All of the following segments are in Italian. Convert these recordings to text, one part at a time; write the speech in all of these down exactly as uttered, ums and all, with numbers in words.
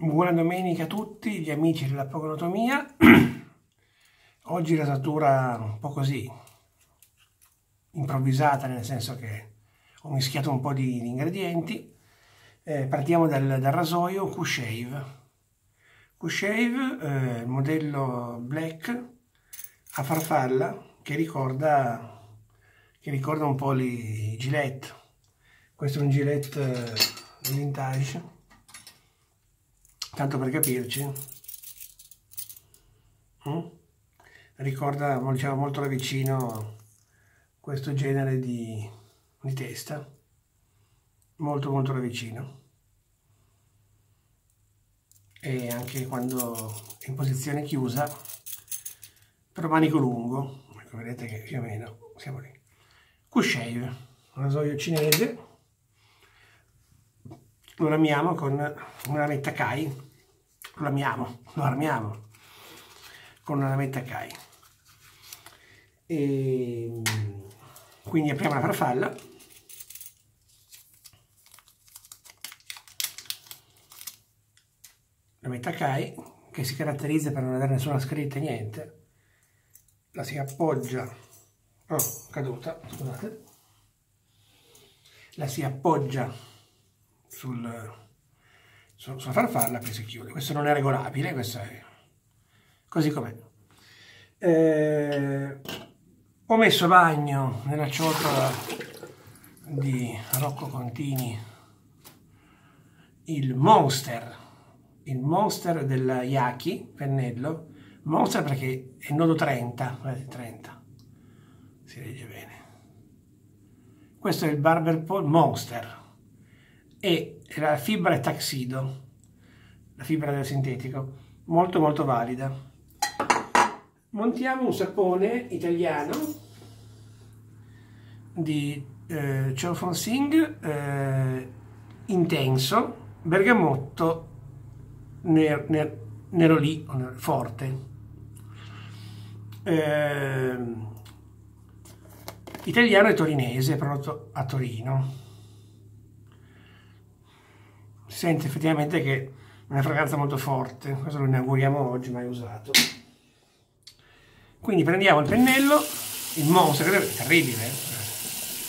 Buona domenica a tutti gli amici della Pogonotomia. Oggi la satura un po' così, improvvisata, nel senso che ho mischiato un po' di, di ingredienti. Eh, partiamo dal, dal rasoio Q-Shave. Q-Shave, eh, modello black a farfalla che ricorda, che ricorda un po' i Gillette. Questo è un Gillette vintage, tanto per capirci. Mm? Ricorda, diciamo, molto da vicino questo genere di, di testa, molto molto da vicino, e anche quando in posizione chiusa, però manico lungo, ecco, vedete che più o meno siamo lì. Q-Shave, rasoio cinese, lo lamiamo con una lametta Kai, lo lamiamo, lo armiamo con una lametta Kai. E quindi apriamo la farfalla, lametta Kai, che si caratterizza per non avere nessuna scritta, niente, la si appoggia, oh, caduta, scusate, la si appoggia Sul, sulla farfalla, poi si chiude. Questo non è regolabile, questo è così com'è. Eh, ho messo a bagno nella ciotola di Rocco Contini il Monster, il Monster della Yaqi, pennello Monster perché è nodo trenta, guardate, trenta, si legge bene. Questo è il Barber Pole Monster e la fibra è Tuxedo, la fibra del sintetico, molto molto valida. Montiamo un sapone italiano di eh, Chow Fon Sing, eh, intenso, bergamotto, ner, ner, nero lì, forte, eh, italiano e torinese, prodotto a Torino. Si sente effettivamente che è una fragranza molto forte, questo lo inauguriamo oggi, mai usato. Quindi prendiamo il pennello, il Monster, è terribile, eh?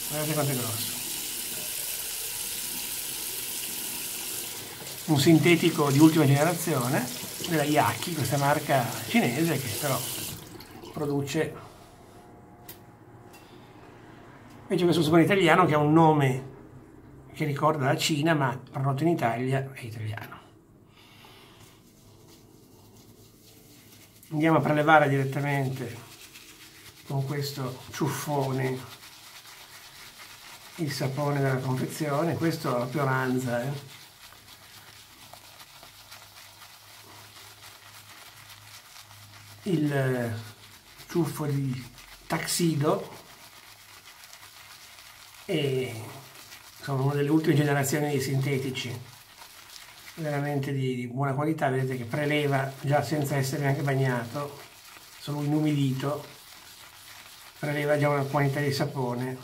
Guardate quanto è grosso. Un sintetico di ultima generazione della Yaqi, questa marca cinese che però produce. Invece questo sapone italiano che ha un nome che ricorda la Cina, ma prodotto in Italia, è italiano. Andiamo a prelevare direttamente con questo ciuffone il sapone della confezione. Questo è la pioranza, eh? Il ciuffo di Tuxedo e sono una delle ultime generazioni di sintetici, veramente di, di buona qualità. Vedete che preleva già senza essere neanche bagnato, solo inumidito, preleva già una quantità di sapone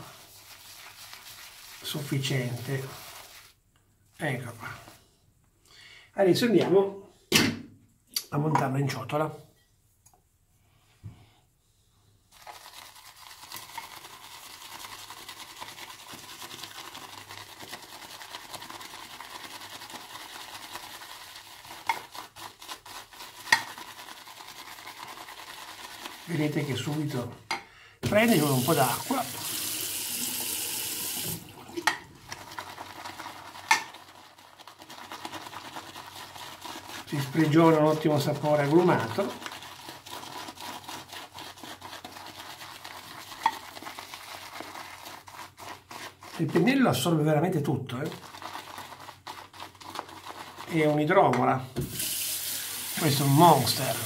sufficiente. Ecco qua. Adesso andiamo a montarlo in ciotola. Vedete che subito prende un po' d'acqua, si sprigiona un ottimo sapore agrumato. Il pennello assorbe veramente tutto, eh? È un idromora, questo è un Monster.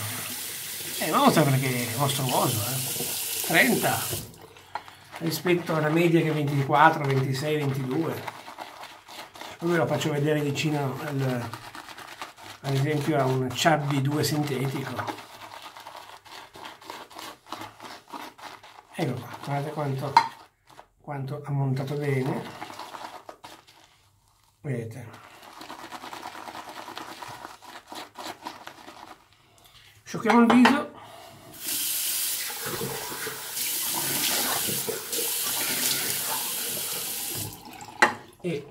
Eh, non so perché è mostruoso, eh. trenta rispetto alla media che è ventiquattro, ventisei, ventidue. Poi ve lo faccio vedere vicino al, ad esempio a un Chubby due sintetico. Ecco qua, guardate quanto, quanto ha montato bene. Vedete. Sciocchiamo il viso. E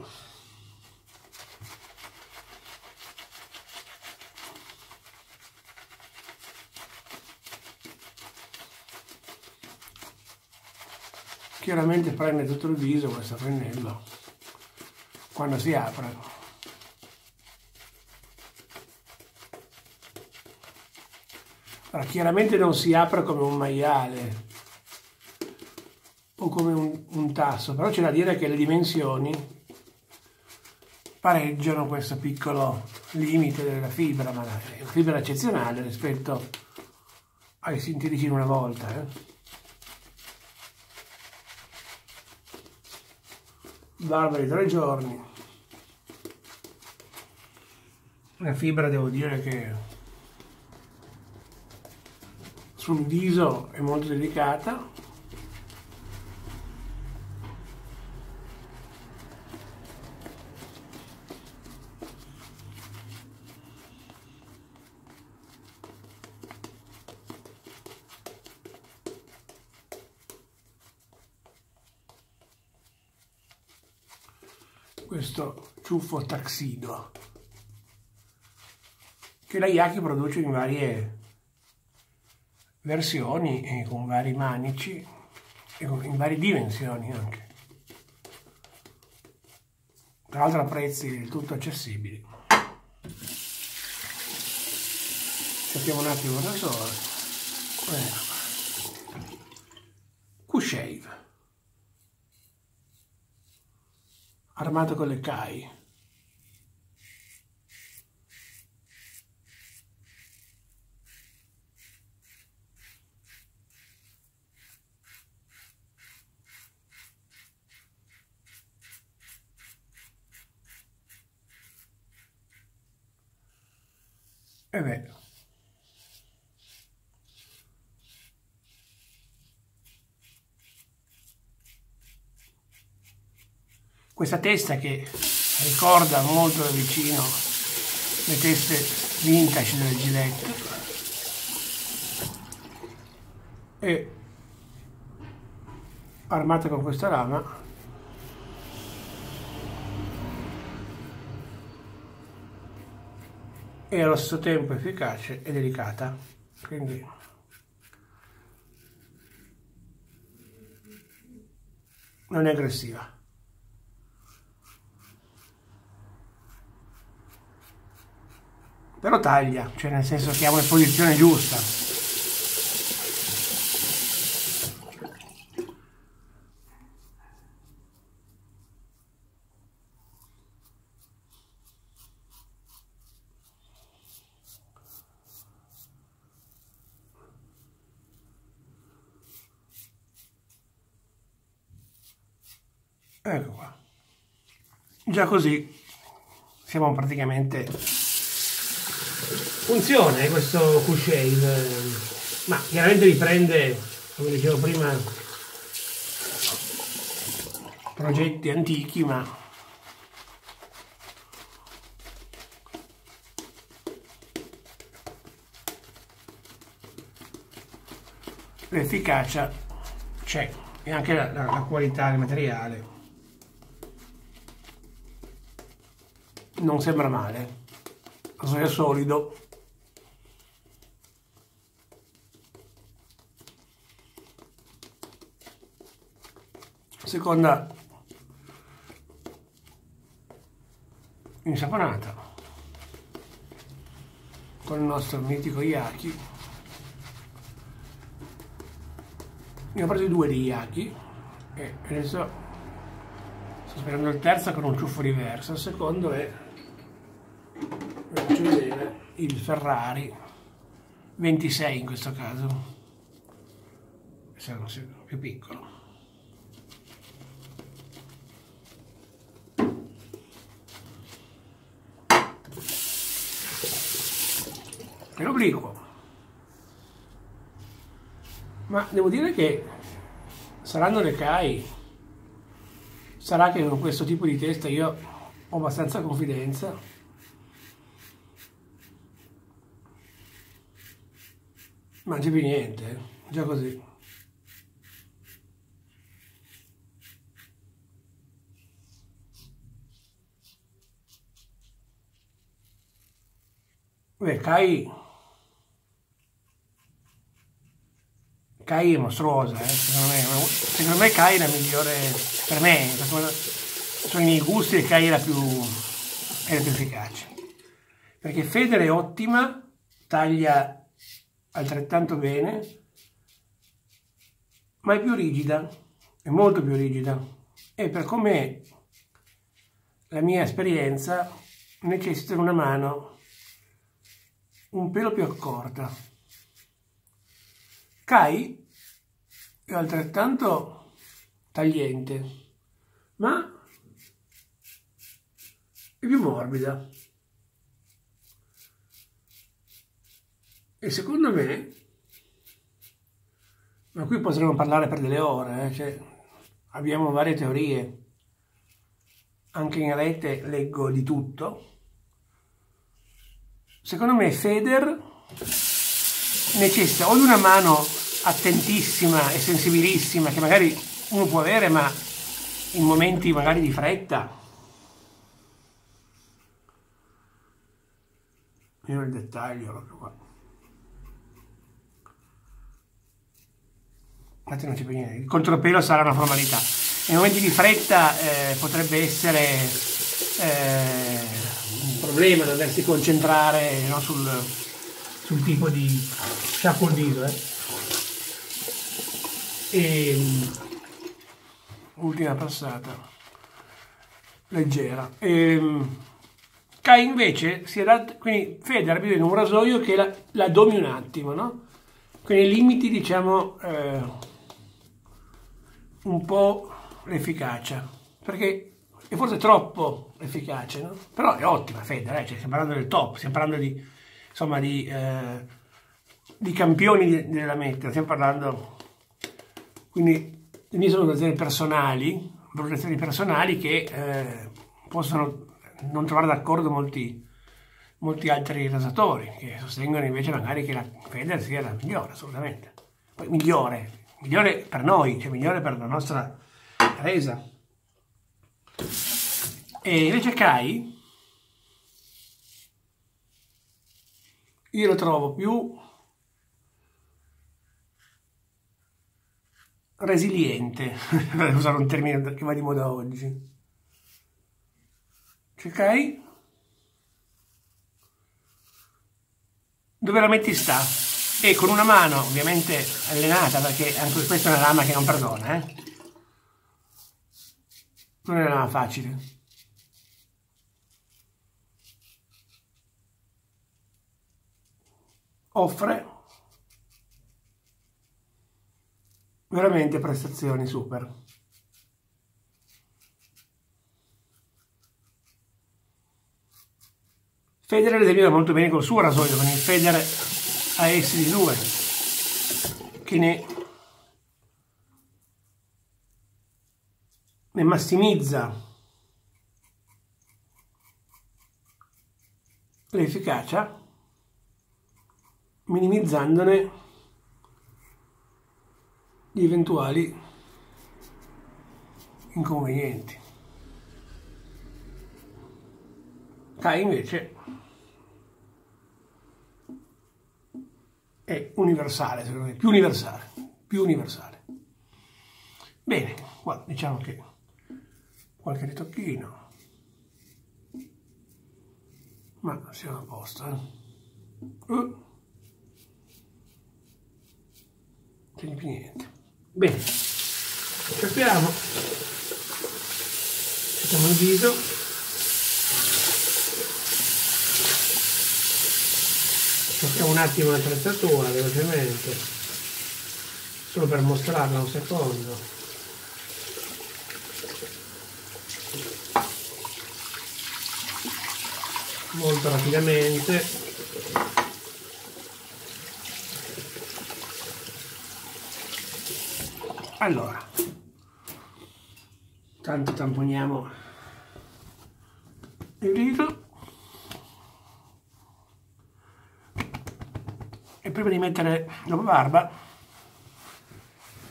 chiaramente prende tutto il viso questo pennello quando si apre. Allora, chiaramente non si apre come un maiale o come un, un tasso, però c'è da dire che le dimensioni pareggiano questo piccolo limite della fibra, ma la fibra è eccezionale rispetto ai sinteticini una volta. Eh. Barberi tre giorni, la fibra devo dire che sul viso è molto delicata, questo ciuffo Tuxedo che la Yaqi produce in varie versioni e con vari manici e in varie dimensioni anche, tra l'altro a prezzi del tutto accessibili. Cerchiamo un attimo da solo. eh. Q-Shave armato con le Kai. E beh, questa testa che ricorda molto da vicino le teste vintage delle Gillette e armata con questa lama e allo stesso tempo efficace e delicata, quindi non è aggressiva. Però taglia, cioè nel senso che ha una posizione giusta. Ecco qua. Già così siamo praticamente... Funziona questo Q-Shave, ma chiaramente riprende, come dicevo prima, progetti antichi, ma l'efficacia c'è e anche la, la, la qualità del materiale non sembra male, è solido. Seconda insaponata con il nostro mitico Yaqi. Ne ho presi due di Yaqi e adesso sto sperando il terzo con un ciuffo diverso. Il secondo è, non ci vedete, il Ferrari ventisei in questo caso, se non sia più piccolo. È obliquo, ma devo dire che saranno le Kai, sarà che con questo tipo di testa io ho abbastanza confidenza mangi più niente, già così. Beh, Kai... Kai è mostruosa, eh, secondo me. Secondo me Kai è la migliore per me. Sono i miei gusti e Kai è la più, è la più efficace. Perché Federe è ottima, taglia altrettanto bene, ma è più rigida, è molto più rigida. E per come la mia esperienza necessita di una mano un pelo più accorta. Kai è altrettanto tagliente, ma è più morbida. E secondo me, ma qui potremmo parlare per delle ore, eh? Cioè, abbiamo varie teorie, anche in rete leggo di tutto. Secondo me Federe necessita o di una mano attentissima e sensibilissima che magari uno può avere ma in momenti magari di fretta, io il dettaglio proprio qua, infatti non c'è più niente, il contropelo sarà una formalità, in momenti di fretta eh, potrebbe essere eh, un problema doversi concentrare, no, sul, sul tipo di sciacquo il viso, eh. E ultima passata leggera. E, Kai invece si adatta, quindi Federe vive in un rasoio che la, la domi un attimo, no? Quindi limiti, diciamo, eh, un po' l'efficacia, perché è forse troppo efficace, no? Però è ottima Federe, eh? Cioè, stiamo parlando del top, stiamo parlando di, insomma, di, eh, di campioni della meta, stiamo parlando. Quindi le mie sono valutazioni personali, valutazioni personali che eh, possono non trovare d'accordo molti, molti altri rasatori che sostengono invece magari che la Federe sia la migliore, assolutamente. Poi migliore, migliore per noi, cioè migliore per la nostra resa. E invece Kai io lo trovo più resiliente, per usare un termine che va di moda oggi. Cioè Kai, dove la metti sta, e con una mano ovviamente allenata, perché anche questa è una lama che non perdona, eh? Non è una lama facile. Offre veramente prestazioni super. Federe ad esempio va molto bene col suo rasoio, con il Federe A S D due, che ne, ne massimizza l'efficacia minimizzandone gli eventuali inconvenienti. Kai invece è universale, secondo me, più universale, più universale. Bene, qua diciamo che qualche ritocchino, ma siamo a posto, eh? Uh. Non c'è più niente. Bene, ci aspiriamo, mettiamo il viso, tocchiamo un attimo l'attrezzatura velocemente, solo per mostrarla un secondo. Molto rapidamente. Allora, tanto tamponiamo il dito e e prima di mettere la barba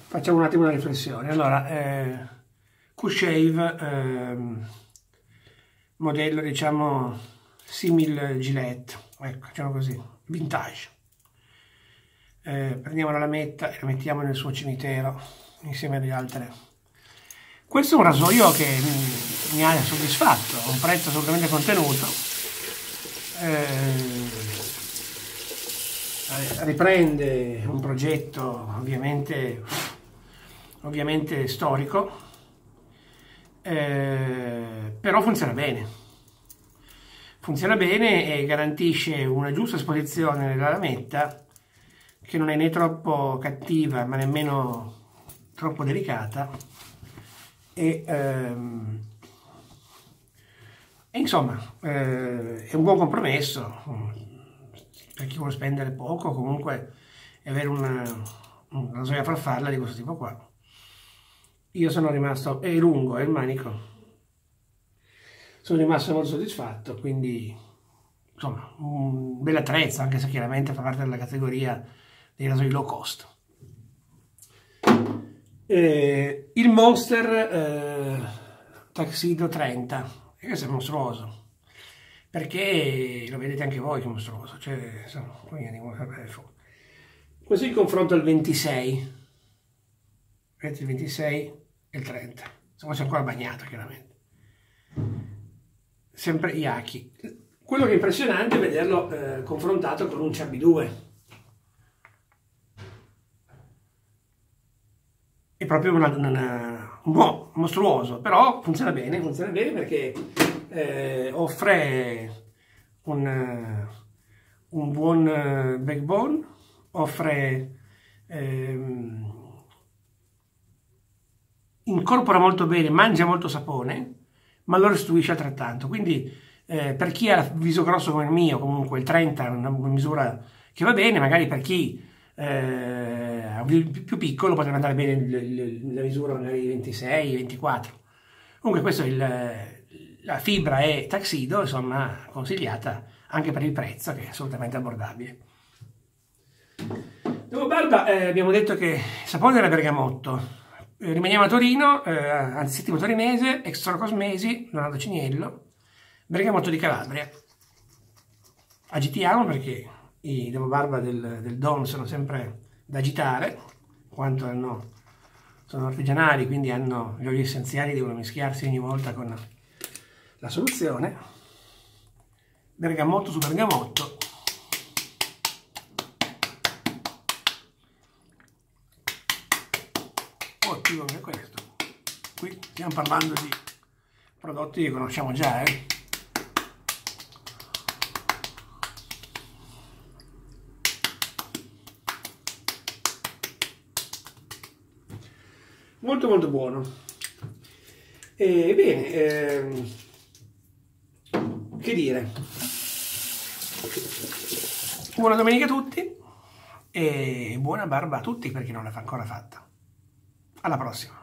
facciamo un attimo una riflessione. Allora, eh, Q-Shave, eh, modello diciamo simil Gillette, ecco, diciamo così, vintage. Eh, prendiamo la lametta e la mettiamo nel suo cimitero insieme alle altre. Questo è un rasoio che mi, mi ha soddisfatto, a un prezzo assolutamente contenuto. Eh, riprende un progetto ovviamente, ovviamente storico, eh, però funziona bene. Funziona bene e garantisce una giusta esposizione della lametta, che non è né troppo cattiva ma nemmeno troppo delicata, e, ehm, e insomma eh, è un buon compromesso per chi vuole spendere poco, comunque, e avere una, una rasoia farfalla di questo tipo qua. Io sono rimasto, è lungo, è il manico, sono rimasto molto soddisfatto, quindi insomma un bel attrezzo, anche se chiaramente fa parte della categoria dei rasoi low cost. Eh, il Monster eh, Tuxedo trenta, e questo è mostruoso, perché lo vedete anche voi che è mostruoso, cioè, sono, questo è il confronto al ventisei, vedete il ventisei e il trenta, insomma c'è ancora bagnato chiaramente, sempre Yaqi. Quello che è impressionante è vederlo eh, confrontato con un Chubby due. È proprio una, una, una, un buon, mostruoso, però funziona bene, funziona bene perché eh, offre un, un buon backbone, offre, ehm, incorpora molto bene, mangia molto sapone, ma lo restituisce altrettanto. Quindi eh, per chi ha viso grosso come il mio, comunque il trenta è una misura che va bene, magari per chi... Eh, più piccolo potrebbe andare bene la misura magari ventisei ventiquattro. Comunque questo è il, la fibra è Tuxedo, insomma consigliata anche per il prezzo che è assolutamente abbordabile. Dopo barba eh, abbiamo detto che il sapone era bergamotto, eh, rimaniamo a Torino, eh, anzi Settimo Torinese, Extrocosmesi, Donato Ciniello, bergamotto di Calabria. Agitiamo perché i dopo barba del, del Don sono sempre da agitare, quanto hanno, sono artigianali, quindi hanno gli oli essenziali, devono mischiarsi ogni volta con la soluzione. Bergamotto su bergamotto. Ottimo anche questo. Qui stiamo parlando di prodotti che conosciamo già, eh. Molto molto buono. E bene, ehm, che dire, buona domenica a tutti e buona barba a tutti per chi non l'ha ancora fatta. Alla prossima.